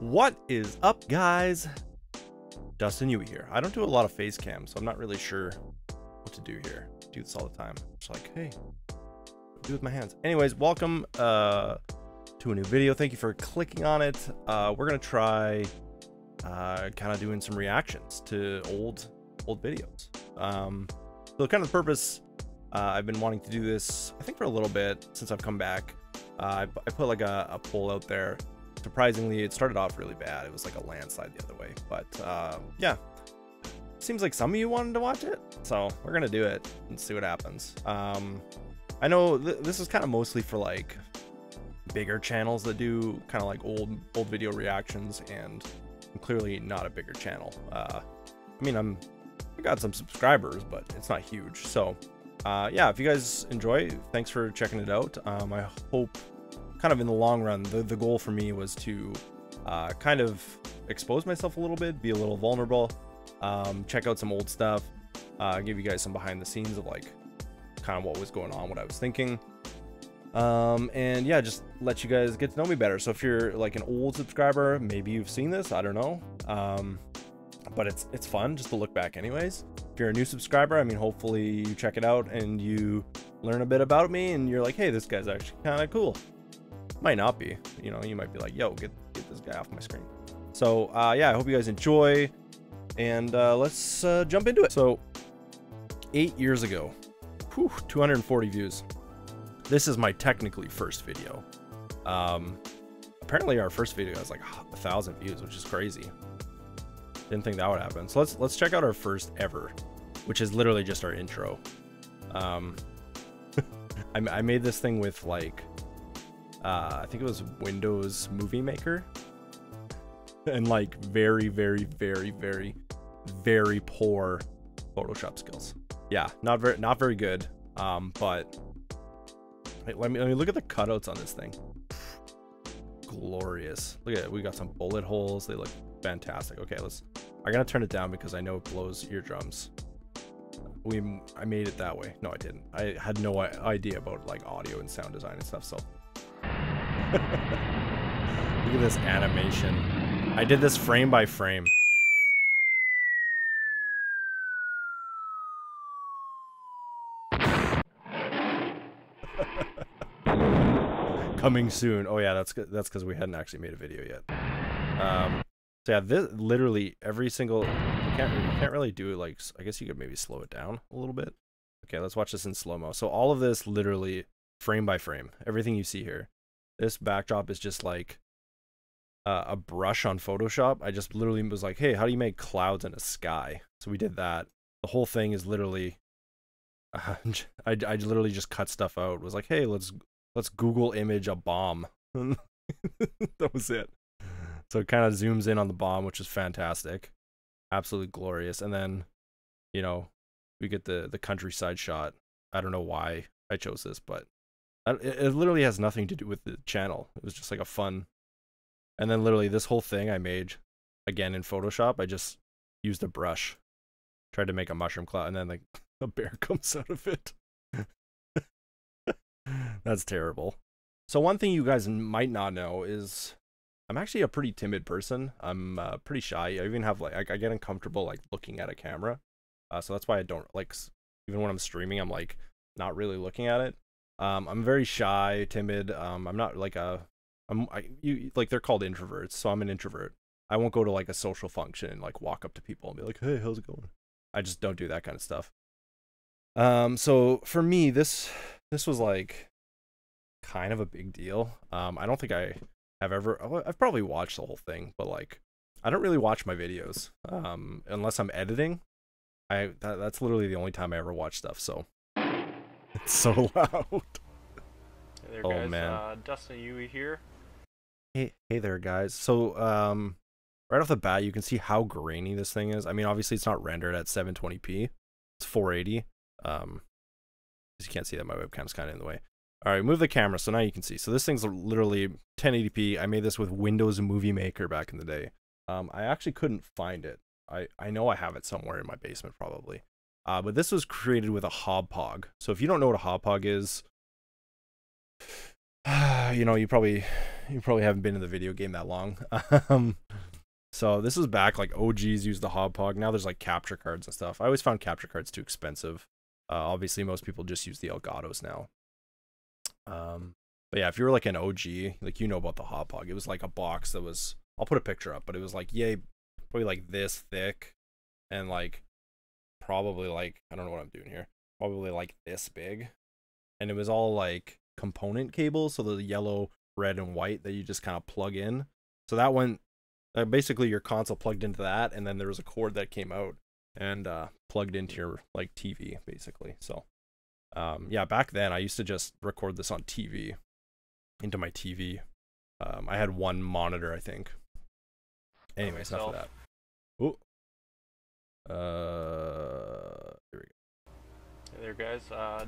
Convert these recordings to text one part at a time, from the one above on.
What is up, guys? Dustin Yewy here. I don't do a lot of face cam, so I'm not really sure what to do here. I do this all the time. Just like, hey, what do with my hands? Anyways, welcome to a new video. Thank you for clicking on it. We're gonna try kind of doing some reactions to old videos. So kind of the purpose, I've been wanting to do this, I think, for a little bit since I've come back. I put like a poll out there. Surprisingly, it started off really bad. It was like a landslide the other way, but yeah, seems like some of you wanted to watch it, so we're gonna do it and see what happens. I know this is kind of mostly for like bigger channels that do kind of like old video reactions, and I'm clearly not a bigger channel. I mean, I got some subscribers, but it's not huge. So yeah, if you guys enjoy, thanks for checking it out. I hope kind of in the long run, the goal for me was to kind of expose myself a little bit, be a little vulnerable, check out some old stuff, give you guys some behind the scenes of like kind of what was going on, what I was thinking, and yeah, just let you guys get to know me better. So if you're like an old subscriber, maybe you've seen this, I don't know, but it's fun just to look back anyways. If you're a new subscriber, I mean, hopefully you check it out and you learn a bit about me and you're like, hey, this guy's actually kind of cool. Might not be, you know, you might be like, yo, get this guy off my screen. So yeah, I hope you guys enjoy, and let's jump into it. So 8 years ago, whew, 240 views. This is my technically first video. Apparently our first video has like 1,000 views, which is crazy. Didn't think that would happen. So let's check out our first ever, which is literally just our intro. I made this thing with like, I think it was Windows Movie Maker, and like very, very, very, very, very poor Photoshop skills. Yeah, not very good. But let me look at the cutouts on this thing. Glorious. Look at it. We got some bullet holes. They look fantastic. Okay, I'm gonna turn it down because I know it blows eardrums. I made it that way. No, I didn't. I had no idea about like audio and sound design and stuff. So. Look at this animation. I did this frame by frame. Coming soon. Oh yeah, that's because we hadn't actually made a video yet. So yeah, this literally every single. You can't really do it like. I guess you could maybe slow it down a little bit. Okay, let's watch this in slow mo. So all of this literally frame by frame. Everything you see here. This backdrop is just like a brush on Photoshop. I just literally was like, hey, how do you make clouds in a sky? So we did that. The whole thing is literally, I literally just cut stuff out. It was like, hey, let's Google image a bomb. That was it. So it kind of zooms in on the bomb, which is fantastic. Absolutely glorious. And then, you know, we get the countryside shot. I don't know why I chose this, but it literally has nothing to do with the channel. It was just like a fun. And then literally this whole thing I made, again, in Photoshop. I just used a brush, tried to make a mushroom cloud, and then like a bear comes out of it. That's terrible. So one thing you guys might not know is I'm actually a pretty timid person. I'm pretty shy. I even have like, I get uncomfortable like looking at a camera. So that's why I don't like, even when I'm streaming, I'm like not really looking at it. I'm very shy, timid. I'm not like like they're called introverts. So I'm an introvert. I won't go to like a social function and like walk up to people and be like, hey, how's it going? I just don't do that kind of stuff. So for me, this was like kind of a big deal. I don't think I have ever, I've probably watched the whole thing, but like, I don't really watch my videos, unless I'm editing. That's literally the only time I ever watch stuff. So. It's so loud. Hey there, guys. Oh, man. Dustin Yewy here. Hey there, guys. So right off the bat, you can see how grainy this thing is. I mean, obviously it's not rendered at 720p. It's 480. You can't see that my webcam's kind of in the way. All right, move the camera so now you can see. So this thing's literally 1080p. I made this with Windows Movie Maker back in the day. I actually couldn't find it. I know I have it somewhere in my basement probably. But this was created with a Hauppauge. So if you don't know what a Hauppauge is, you know, you probably haven't been in the video game that long. So this was back, like, OGs used the Hauppauge. Now there's, like, capture cards and stuff. I always found capture cards too expensive. Obviously, most people just use the Elgatos now. But yeah, if you were, like, an OG, like, you know about the Hauppauge. It was, like, a box that was... I'll put a picture up, but it was, like, yay, probably, like, this thick. And, like, probably, like... I don't know what I'm doing here. Probably, like, this big. And it was all, like, component cables. So the yellow, red, and white that you just kind of plug in. So that one... basically your console plugged into that, and then there was a cord that came out and plugged into your, like, TV basically. So yeah, back then I used to just record this on TV, into my TV. I had one monitor, I think. Anyways, enough of that. Ooh. Here we go. Hey there, guys.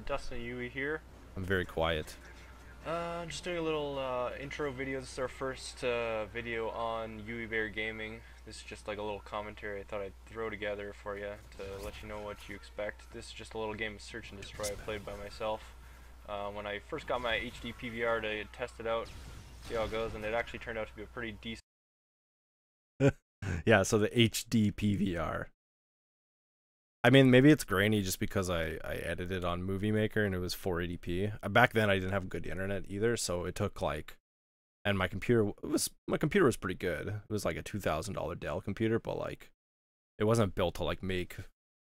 Dustin Yewy here. I'm very quiet. Just doing a little intro video. This is our first video on Yewy Bear Gaming. This is just like a little commentary I thought I'd throw together for you to let you know what you expect. This is just a little game of search and destroy I played by myself. When I first got my HD PVR to test it out, see how it goes, and it actually turned out to be a pretty decent... Yeah, so the HD PVR. I mean, maybe it's grainy just because I edited on Movie Maker and it was 480p. Back then I didn't have good internet either, so it took like, and my computer was pretty good. It was like a $2,000 Dell computer, but like it wasn't built to like make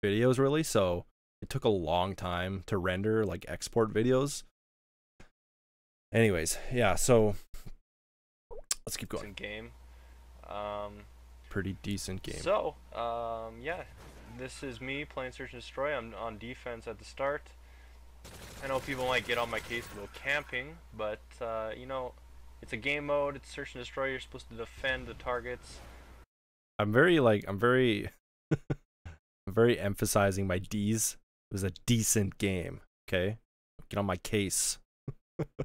videos really, so it took a long time to render, like export videos. Anyways, yeah, so let's keep going. Decent game. Pretty decent game. So, yeah. This is me playing Search and Destroy. I'm on defense at the start. I know people might get on my case about camping, but you know, it's a game mode. It's Search and Destroy. You're supposed to defend the targets. I'm very I'm very emphasizing my D's. It was a decent game. Okay, get on my case. You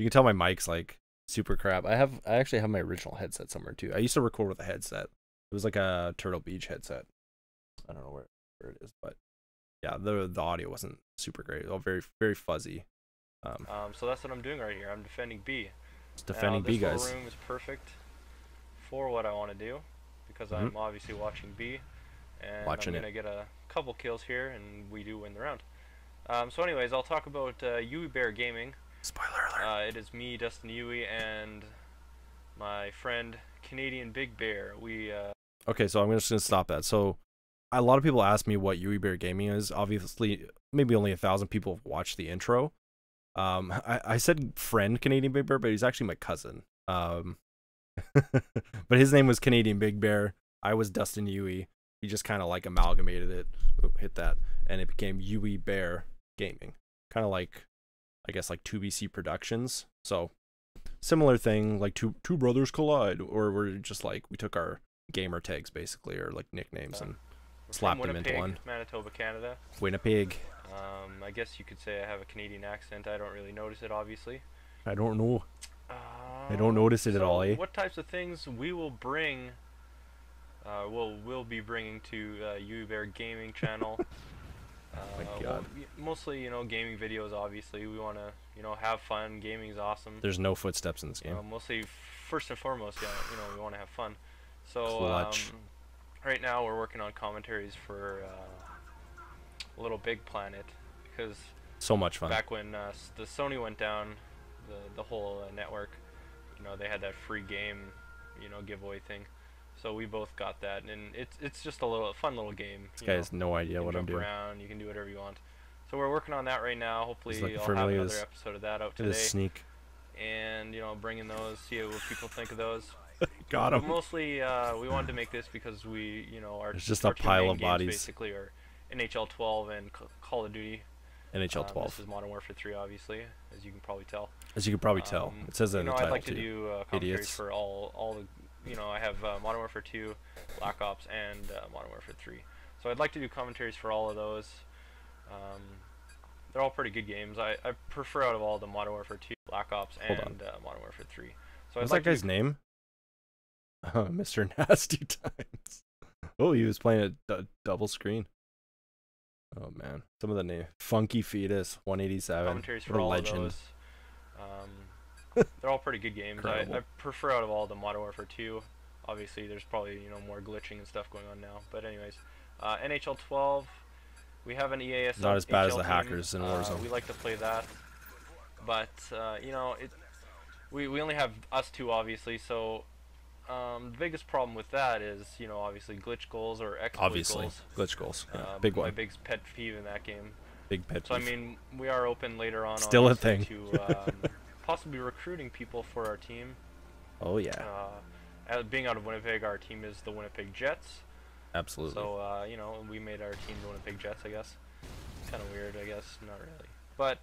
can tell my mic's like super crap. I actually have my original headset somewhere too. I used to record with a headset. It was like a Turtle Beach headset. I don't know where it is, but yeah, the audio wasn't super great. It was all very, very fuzzy. So that's what I'm doing right here. I'm defending B. It's defending B, guys. This room is perfect for what I want to do because I'm obviously watching B, and I'm gonna get a couple kills here, and we do win the round. So, anyways, I'll talk about Yewy Bear Gaming. Spoiler alert. It is me, Dustin Yewy, and my friend Canadian Big Bear. We. Okay, so I'm just gonna stop that. So. A lot of people ask me what Yewy Bear Gaming is. Obviously, maybe only 1,000 people have watched the intro. I said friend Canadian Big Bear, but he's actually my cousin. But his name was Canadian Big Bear. I was Dustin Yewy. He just kind of like amalgamated it. Ooh, hit that. And it became Yewy Bear Gaming. Kind of like, I guess, like 2BC Productions. So, similar thing, like two brothers collide. Or we're just like, we took our gamer tags basically, or like nicknames and... slapped him into one. Manitoba, Canada. Winnipeg. I guess you could say I have a Canadian accent. I don't really notice it, obviously. I don't know. I don't notice it at all, eh? What types of things we will bring, we'll be bringing to Yewy Bear Gaming channel. My God. Well, mostly, you know, gaming videos, obviously. We want to, you know, have fun. Gaming's awesome. There's no footsteps in this game. Mostly, first and foremost, yeah, you know, we want to have fun. So, clutch. Right now we're working on commentaries for Little Big Planet because so much fun. Back when the Sony went down, the whole network, you know, they had that free game, you know, giveaway thing. So we both got that, and it's just a fun little game. This guy has no idea what I'm doing. You can jump around, you can do whatever you want. So we're working on that right now. Hopefully I'll have another episode of that out today. Sneak. And you know, bringing those, see what people think of those. Got him. Mostly, we wanted to make this because we, you know, are just a pile of bodies. Basically, are NHL 12 and Call of Duty. NHL 12. This is Modern Warfare 3, obviously, as you can probably tell. As you can probably tell, it says that in the title. I'd like to do commentaries for all the, you know, I have Modern Warfare 2, Black Ops, and Modern Warfare 3. So I'd like to do commentaries for all of those. They're all pretty good games. I prefer out of all the Modern Warfare 2, Black Ops, and Modern Warfare 3. So what's that guy's name? Mr. Nasty Times. Oh, he was playing a double screen. Oh man, some of the names: Funky Fetus, 187. Commentaries for all of those. They're all pretty good games. I prefer out of all the Modern Warfare 2. Obviously, there's probably more glitching and stuff going on now. But anyways, NHL 12. We have an EASL. Not as bad as the hackers in Warzone. We like to play that, but you know, we only have us two, obviously. So the biggest problem with that is, you know, obviously glitch goals or exploit goals. Glitch goals. Yeah, big one. My big pet peeve in that game. Big pet peeve. So I mean, we are open later on. Still a thing. To possibly recruiting people for our team. Oh yeah. Being out of Winnipeg, our team is the Winnipeg Jets. Absolutely. So, you know, we made our team the Winnipeg Jets, I guess. Kind of weird, I guess. Not really. But,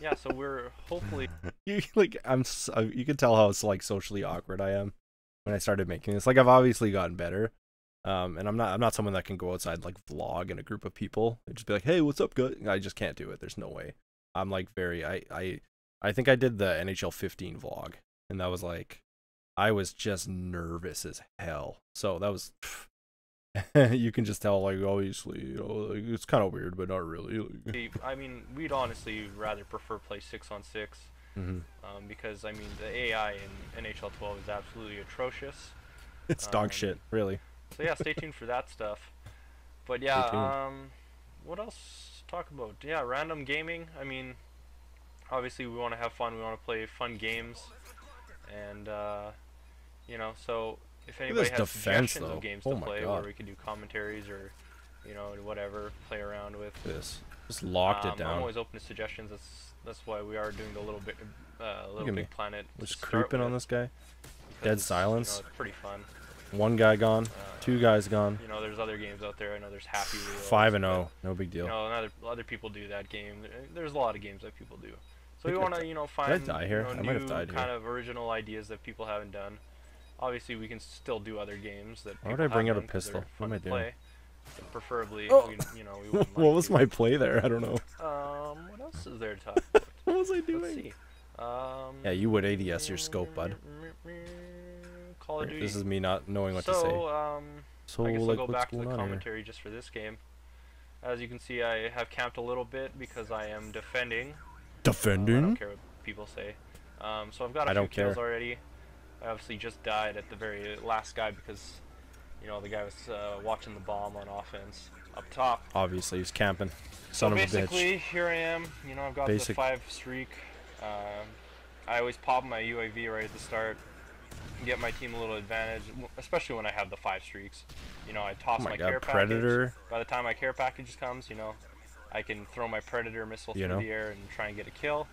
yeah, so we're hopefully... You, like, you can tell how, like, socially awkward I am when I started making this. Like, I've obviously gotten better. And I'm not someone that can go outside, like, vlog in a group of people and just be like, hey, what's up, guys? I just can't do it. There's no way. I'm, like, very... I think I did the NHL 15 vlog, and that was, like... I was just nervous as hell. So that was, you can just tell, like, obviously, you know, like, it's kind of weird, but not really. I mean, we'd honestly rather prefer play 6-on-6, because, I mean, the AI in NHL 12 is absolutely atrocious. It's dog shit, really. So yeah, stay tuned for that stuff. But yeah, what else to talk about? Yeah, random gaming. I mean, obviously we want to have fun. We want to play fun games. And, you know, so if anybody has suggestions of games to play where we can do commentaries or, you know, whatever, play around with. This just locked it down. I'm always open to suggestions. That's why we are doing the Little Big Planet. Just creeping on this guy. Dead silence. You know, it's pretty fun. One guy gone. Two guys gone. You know, there's other games out there. I know there's Happy Wheels. 5-0. No big deal. You know, other people do that game. There's a lot of games that people do. So we want to, you know, find new kind of original ideas that people haven't done. Obviously, we can still do other games that. Why would I bring out a pistol? What am I doing? Preferably, you know, we wouldn't like What was my play there? I don't know. What else is there to talk about? What was I doing? Let's see. Yeah, you would ADS your scope, bud. Call of Duty. This is me not knowing what to say. So I guess I'll go back to the commentary just for this game. As you can see, I have camped a little bit because I am defending. I don't care what people say. So I've got a few kills already. I obviously just died at the very last guy because, you know, the guy was watching the bomb on offense up top. Obviously, he's camping. Son of a bitch. Basically, here I am. You know, I've got the 5 streak. I always pop my UAV right at the start, get my team a little advantage, especially when I have the 5 streaks. You know, I toss my care package. By the time my care package comes, you know, I can throw my Predator missile through the air and try and get a kill.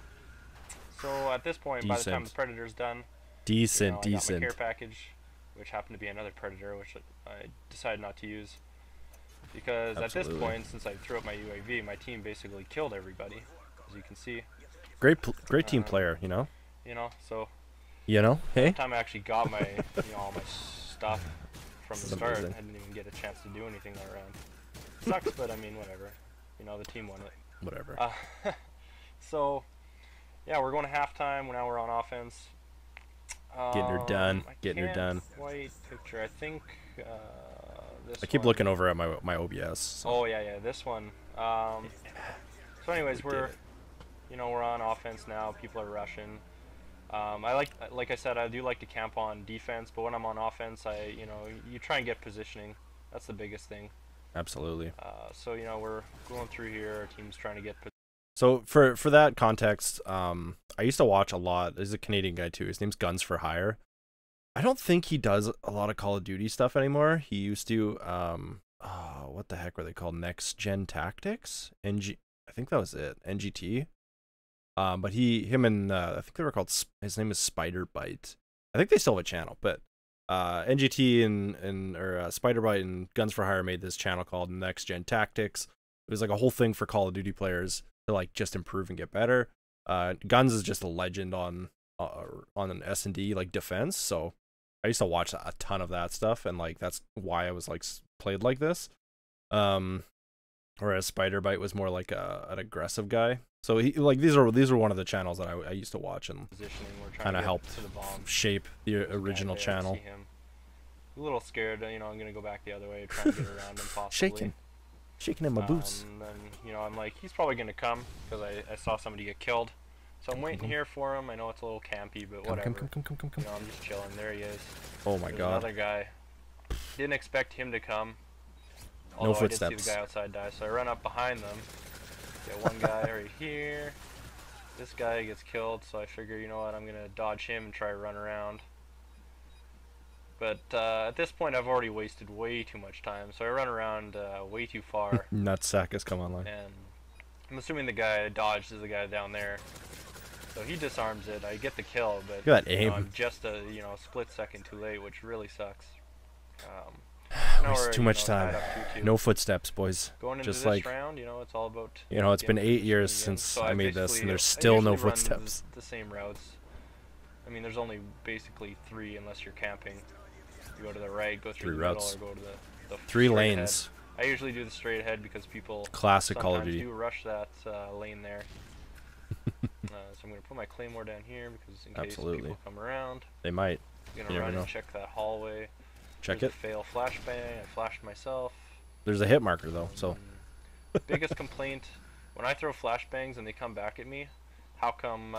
So at this point, by the time the Predator's done, I got my care package, which happened to be another Predator, which I decided not to use. Because at this point, since I threw up my UAV, my team basically killed everybody, as you can see. Great team player, you know? You know, so... You know, hey? By the time I actually got my, you know, all my stuff from the start, I didn't even get a chance to do anything that round. Sucks, but I mean, whatever. You know, the team won it. Whatever. So, yeah, we're going to halftime. Now we're on offense. Getting her done. White picture. I think this I keep one. Looking over at my OBS. So. Oh, yeah, this one. So, anyways, we're on offense now. People are rushing. Like I said, I do like to camp on defense, but when I'm on offense, you try and get positioning. That's the biggest thing. Absolutely. So, you know, we're going through here. Our team's trying to get... So, for that context, I used to watch a lot. There's a Canadian guy, too. His name's Guns for Hire. I don't think he does a lot of Call of Duty stuff anymore. He used to... what the heck were they called? Next Gen Tactics? I think that was it. NGT. But him and... I think they were called... His name is Spider Bite. I think they still have a channel, but... NGT or Spider Bite and Guns for Hire made this channel called Next Gen Tactics. It was like a whole thing for Call of Duty players to like just improve and get better. Guns is just a legend on an S&D like defense. So I used to watch a ton of that stuff, and like that's why I was like played like this. Whereas Spider Bite was more like an aggressive guy. So he, like these are one of the channels that I used to watch and kind of helped shape the original channel. A little scared, you know. I'm gonna go back the other way, try and get around him possibly. Shaking in my boots. And then, you know, I'm like, he's probably gonna come because I saw somebody get killed. So I'm waiting here for him. I know it's a little campy, but whatever. Come. You know, I'm just chilling. There he is. Oh my God. Another guy. Didn't expect him to come. Although no footsteps. I did see the guy outside die, so I run up behind them. Get one guy right here. This guy gets killed, so I figure, you know what, I'm gonna dodge him and try to run around. But at this point, I've already wasted way too much time, so I run around way too far. Nutsack has come online. And I'm assuming the guy I dodged is the guy down there. So he disarms it. I get the kill, but you know, I'm just a split second too late, which really sucks. Waste too much time. No footsteps, boys. Going into just this like round, you know, it's all about. You know, it's been 8 years since so I made this, and there's still no footsteps. The same routes. I mean, there's only basically three, unless you're camping. You go to the right, go through the middle, or go to the three lanes. Ahead. I usually do the straight ahead because people classic Call of Duty do rush that lane there. So I'm gonna put my claymore down here because in case people come around, they might. I'm gonna run and check that hallway. Check it. Fail flashbang. I flashed myself. There's a hit marker though, so. Biggest complaint when I throw flashbangs and they come back at me. How come?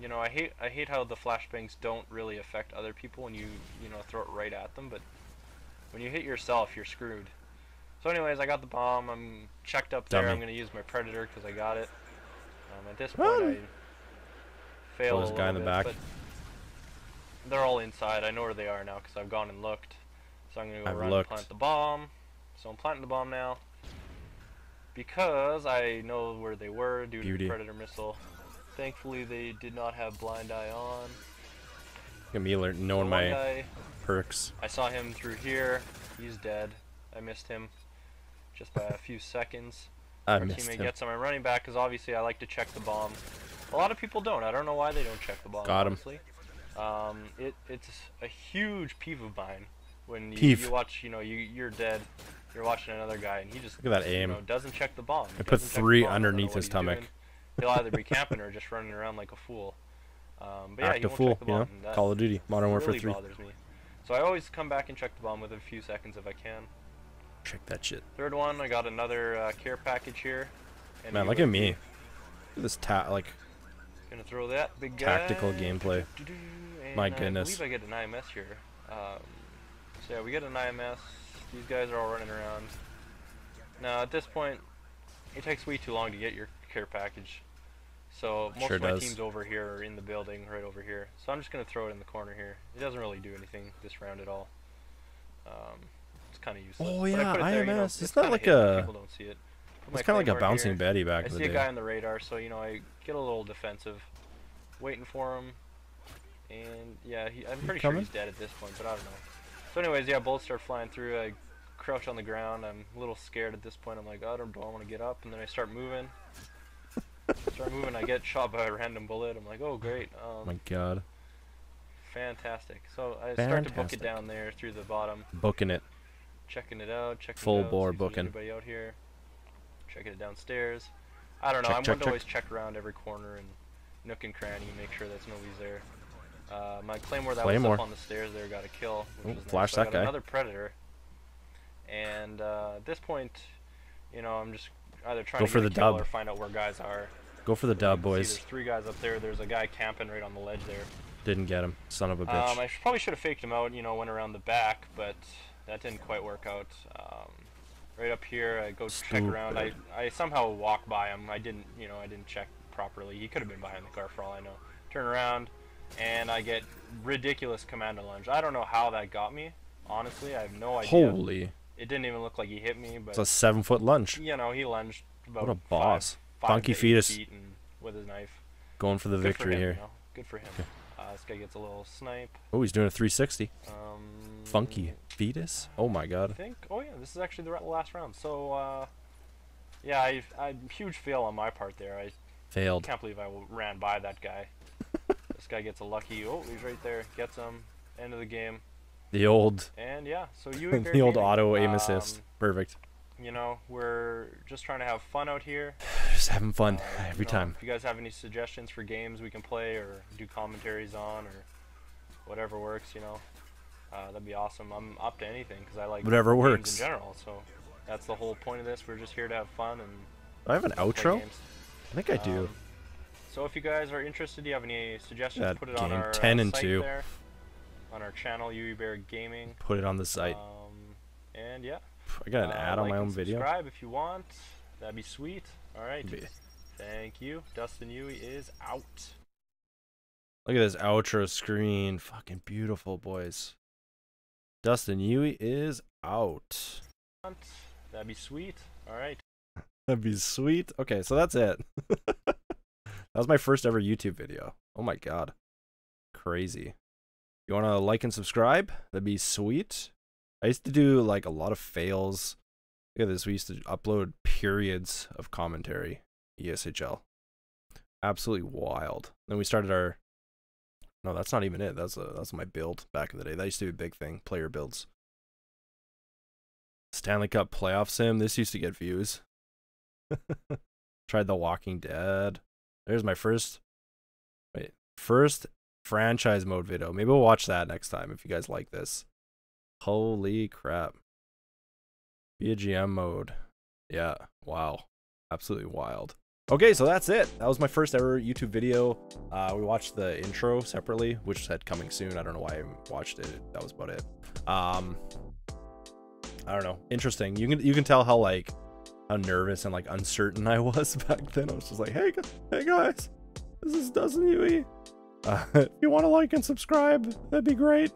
You know, I hate how the flashbangs don't really affect other people when you throw it right at them, but when you hit yourself, you're screwed. So, anyways, I got the bomb. I'm checked up there. I'm gonna use my predator because I got it. At this point, I failed. There's a guy in the back. But they're all inside. I know where they are now because I've gone and looked. So I'm gonna go run and plant the bomb. So I'm planting the bomb now because I know where they were due to the predator missile. Thankfully, they did not have blind eye on. Gonna be alert, knowing my perks. I saw him through here. He's dead. I missed him just by a few seconds. Our teammate gets him. I'm running back because obviously I like to check the bomb. A lot of people don't. I don't know why they don't check the bomb. Got him. Honestly. It's a huge peeve of mine when you watch, you're dead, you're watching another guy, and he just look at that aim. Doesn't check the bomb. I put three underneath his stomach. He'll either be camping or just running around like a fool. But yeah, he won't check the bomb. You know? Call of Duty, Modern Warfare 3. Bothers me. So I always come back and check the bomb within a few seconds if I can. Check that shit. Third one, I got another care package here. And man, look at me. Look at this gonna throw that big guy. Tactical gameplay. My goodness. I believe I get an IMS here. So yeah, we get an IMS. These guys are all running around. Now at this point, it takes way too long to get your care package. So most of my teams over here are in the building right over here. So I'm just gonna throw it in the corner here. It doesn't really do anything this round at all. Kind of useless. Oh yeah, IMS. It's not like a. People don't see it. It's kind of like a bouncing baddie back in the day. I see a guy on the radar, so I get a little defensive, waiting for him, and yeah, I'm pretty sure he's dead at this point, but I don't know. So, anyways, yeah, bullets start flying through. I crouch on the ground. I'm a little scared at this point. I'm like, do I want to get up? And then I start moving. I get shot by a random bullet. I'm like, oh great. My God. Fantastic. So I start to book it down there through the bottom. Booking it. Checking it out, full bore booking. Everybody out here, checking it downstairs. I don't know. I'm going to always check around every corner and nook and cranny, make sure that's nobody's there. My claymore that was up on the stairs there got a kill. Which was nice. Flash that guy. Another predator. And at this point, I'm just either trying to get a kill or find out where guys are. Go for the dub, boys. There's three guys up there. There's a guy camping right on the ledge there. Didn't get him, son of a bitch. I probably should have faked him out. Went around the back, but. That didn't quite work out. Right up here, I go check around. I somehow walk by him. I didn't check properly. He could have been behind the car for all I know. Turn around, and I get ridiculous commando lunge. I don't know how that got me. Honestly, I have no idea. Holy! It didn't even look like he hit me. But it's a 7-foot lunge. He lunged about what a boss. Funky fetus with his knife. Going for the victory here. Good for him. This guy gets a little snipe. Oh, he's doing a 360. Funky fetus. Oh my God. Oh yeah, this is actually the last round. So, yeah, I huge fail on my part there. I failed. Can't believe I ran by that guy. This guy gets a lucky. Oh, he's right there. Gets him. End of the game. The old. And yeah, so the old auto aim assist. Perfect. We're just trying to have fun out here. Just having fun every time. If you guys have any suggestions for games we can play or do commentaries on or whatever works, that'd be awesome. I'm up to anything because I like whatever works in general. So that's the whole point of this. We're just here to have fun and. Do I have an outro? I think I do. So if you guys are interested, you have any suggestions, put it on our 10 and site 2. There. On our channel, Yewy Bear Gaming. Put it on the site. And yeah. I got an ad on my own video. Subscribe if you want. That'd be sweet. All right. Thank you. Dustin Yewy is out. Look at this outro screen. Fucking beautiful, boys. Dustin Yewy is out. That'd be sweet. All right. That'd be sweet. Okay, so that's it. That was my first ever YouTube video. Oh my god. Crazy. You want to like and subscribe? That'd be sweet. I used to do like a lot of fails. Look at this. We used to upload periods of commentary. ESHL. Absolutely wild. Then we started our... No, that's not even it. That's my build back in the day. That used to be a big thing. Player builds. Stanley Cup playoff sim. This used to get views. Tried The Walking Dead. There's my first... Wait. First franchise mode video. Maybe we'll watch that next time if you guys like this. Holy crap. Be a GM mode. Yeah. Wow. Absolutely wild. Okay, so that's it. That was my first ever YouTube video. We watched the intro separately, which said coming soon. I don't know why I watched it. That was about it. I don't know. Interesting. You can tell how like how nervous and like uncertain I was back then. I was just like, hey guys, this is Dustin Yewy. If you want to like and subscribe, that'd be great.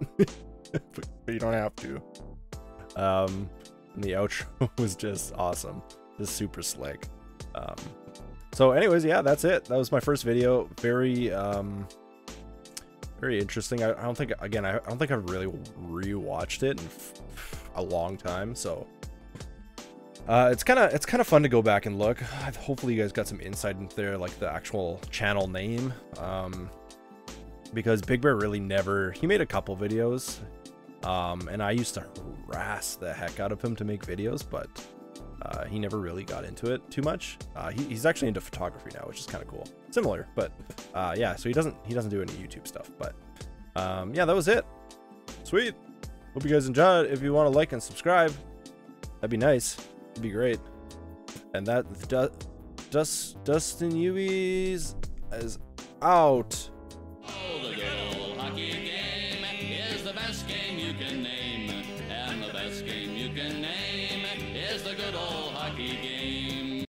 But you don't have to. And the outro was just awesome. Just super slick. So anyways, yeah, that's it. That was my first video. Very very interesting. I don't think, again, I don't think I've really rewatched it in a long time, so it's kind of fun to go back and look. Hopefully you guys got some insight into there, like the actual channel name, because Big Bear really never, he made a couple videos, and I used to harass the heck out of him to make videos, but he never really got into it too much. He's actually into photography now, which is kind of cool. Similar, but yeah. So he doesn't do any YouTube stuff. But yeah, that was it. Sweet. Hope you guys enjoyed. If you want to like and subscribe, that'd be nice. It'd be great. And that Dustin Yewy is out. Oh, the good old hockey game is the best game you can name, and the best game you can name. The good old hockey game.